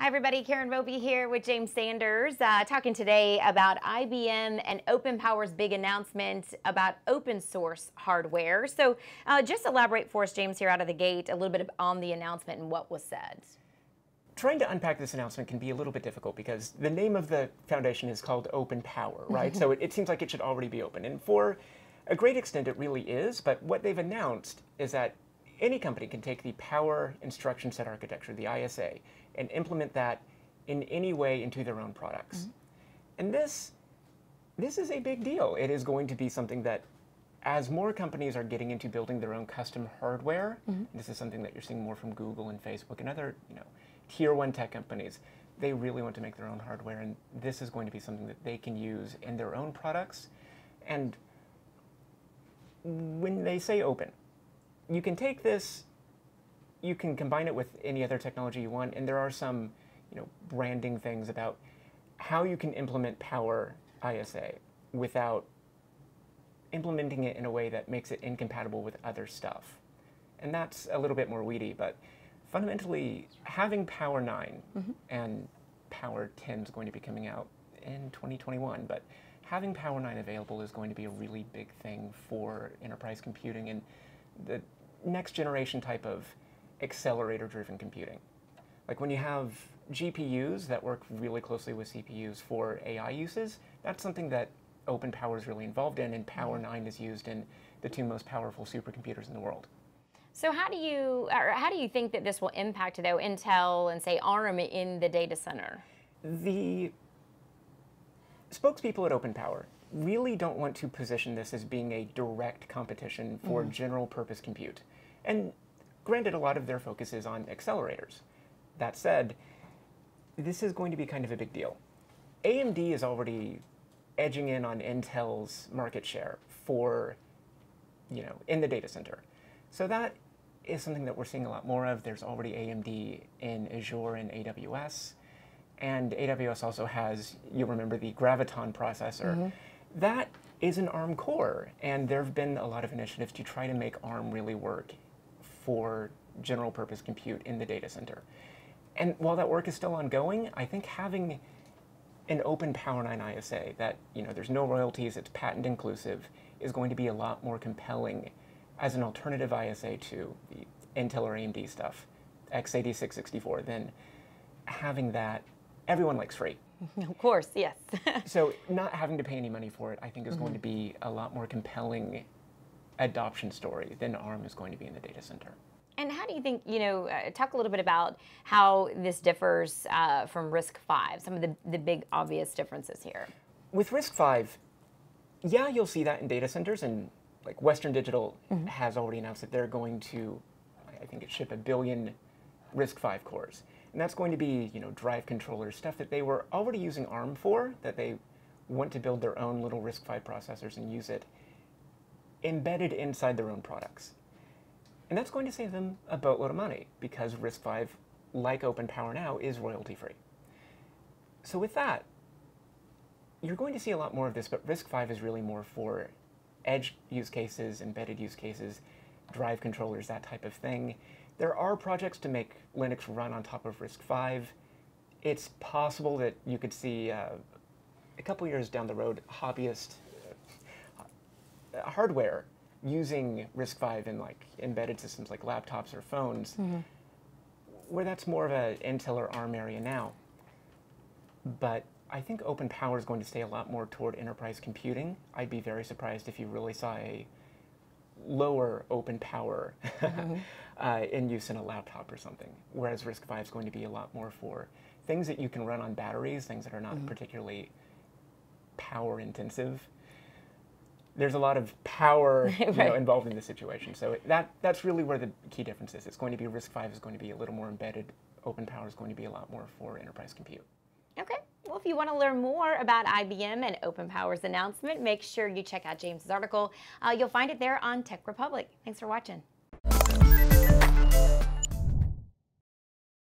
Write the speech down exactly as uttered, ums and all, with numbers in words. Hi everybody, Karen Roby here with James Sanders, uh, talking today about I B M and OpenPower's big announcement about open source hardware. So uh, just elaborate for us, James, here out of the gate, a little bit on the announcement and what was said. Trying to unpack this announcement can be a little bit difficult because the name of the foundation is called OpenPower, right? So it, it seems like it should already be open. And for a great extent, it really is. But what they've announced is that any company can take the Power Instruction Set Architecture, the I S A, and implement that in any way into their own products. Mm-hmm. And this, this is a big deal. It is going to be something that, as more companies are getting into building their own custom hardware, mm-hmm. this is something that you're seeing more from Google and Facebook and other, you know, tier one tech companies. They really want to make their own hardware, and this is going to be something that they can use in their own products. And when they say open, you can take this, you can combine it with any other technology you want, and there are some, you know, branding things about how you can implement Power I S A without implementing it in a way that makes it incompatible with other stuff. And that's a little bit more weedy, but fundamentally, having Power nine, mm-hmm. and Power ten is going to be coming out in twenty twenty-one, but having Power nine available is going to be a really big thing for enterprise computing and the next generation type of accelerator-driven computing. Like when you have G P Us that work really closely with C P Us for A I uses, that's something that OpenPower is really involved in, and Power nine is used in the two most powerful supercomputers in the world. So how do you, or how do you think that this will impact, though, Intel and, say, ARM in the data center? The spokespeople at OpenPower really don't want to position this as being a direct competition for mm. general purpose compute. And granted, a lot of their focus is on accelerators. That said, this is going to be kind of a big deal. A M D is already edging in on Intel's market share for, you know, in the data center. So that is something that we're seeing a lot more of. There's already A M D in Azure and A W S. And A W S also has, you'll remember, the Graviton processor. Mm-hmm. That is an ARM core, and there have been a lot of initiatives to try to make ARM really work for general purpose compute in the data center. And while that work is still ongoing, I think having an open Power nine I S A that, you know, there's no royalties, it's patent inclusive, is going to be a lot more compelling as an alternative I S A to the Intel or A M D stuff, x eighty-six sixty-four, then having that, everyone likes free. Of course, yes. So not having to pay any money for it, I think, is mm-hmm. going to be a lot more compelling adoption story than ARM is going to be in the data center. And how do you think, you know, uh, talk a little bit about how this differs uh, from RISC-V, some of the, the big obvious differences here. With RISC-V, yeah, you'll see that in data centers, and like Western Digital mm-hmm. has already announced that they're going to, I think it ship a billion RISC-V cores. And that's going to be, you know, drive controllers, stuff that they were already using ARM for, that they want to build their own little RISC-V processors and use it embedded inside their own products. And that's going to save them a boatload of money because RISC-V, like OpenPower now, is royalty-free. So with that, you're going to see a lot more of this, but RISC-V is really more for edge use cases, embedded use cases, drive controllers, that type of thing. There are projects to make Linux run on top of RISC-V. It's possible that you could see uh, a couple years down the road, hobbyist uh, hardware using RISC-V in like embedded systems like laptops or phones, mm-hmm. where that's more of an Intel or ARM area now. But I think OpenPower is going to stay a lot more toward enterprise computing. I'd be very surprised if you really saw a lower OpenPower mm-hmm. uh, in use in a laptop or something, whereas RISC-V is going to be a lot more for things that you can run on batteries, things that are not mm-hmm. particularly power intensive. There's a lot of power right. you know, involved in the situation, so it, that that's really where the key difference is. It's going to be RISC-V is going to be a little more embedded. OpenPower is going to be a lot more for enterprise compute. Okay. Well, if you want to learn more about I B M and OpenPower's announcement, make sure you check out James's article. Uh, you'll find it there on TechRepublic. Thanks for watching.